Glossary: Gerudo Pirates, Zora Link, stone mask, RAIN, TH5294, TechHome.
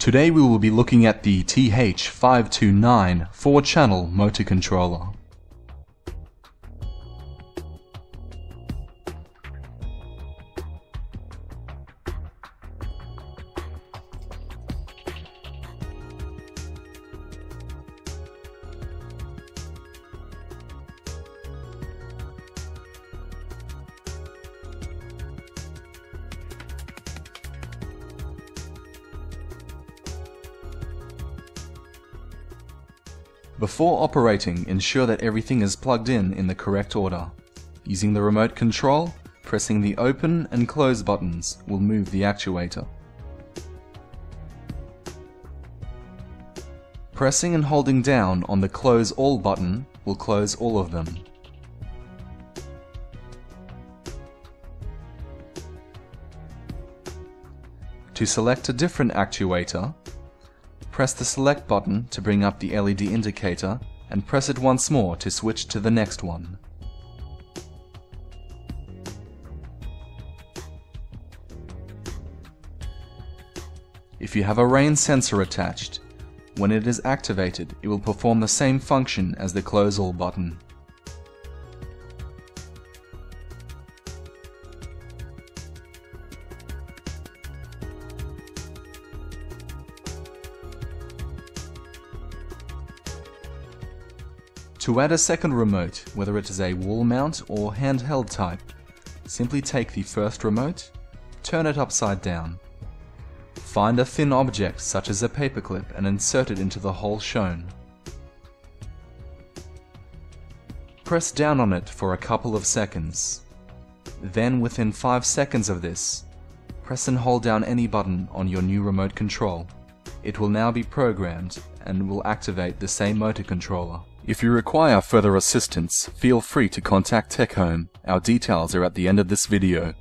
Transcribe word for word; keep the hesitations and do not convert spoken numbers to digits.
Today we will be looking at the T H five two nine four channel motor controller. Before operating, ensure that everything is plugged in in the correct order. Using the remote control, pressing the open and close buttons will move the actuator. Pressing and holding down on the close all button will close all of them. To select a different actuator, press the select button to bring up the L E D indicator and press it once more to switch to the next one. If you have a RAIN sensor attached, when it is activated it will perform the same function as the close all button. To add a second remote, whether it is a wall mount or handheld type, simply take the first remote, turn it upside down. Find a thin object such as a paperclip and insert it into the hole shown. Press down on it for a couple of seconds. Then within five seconds of this, press and hold down any button on your new remote control. It will now be programmed and will activate the same motor controller. If you require further assistance, feel free to contact TechHome. Our details are at the end of this video.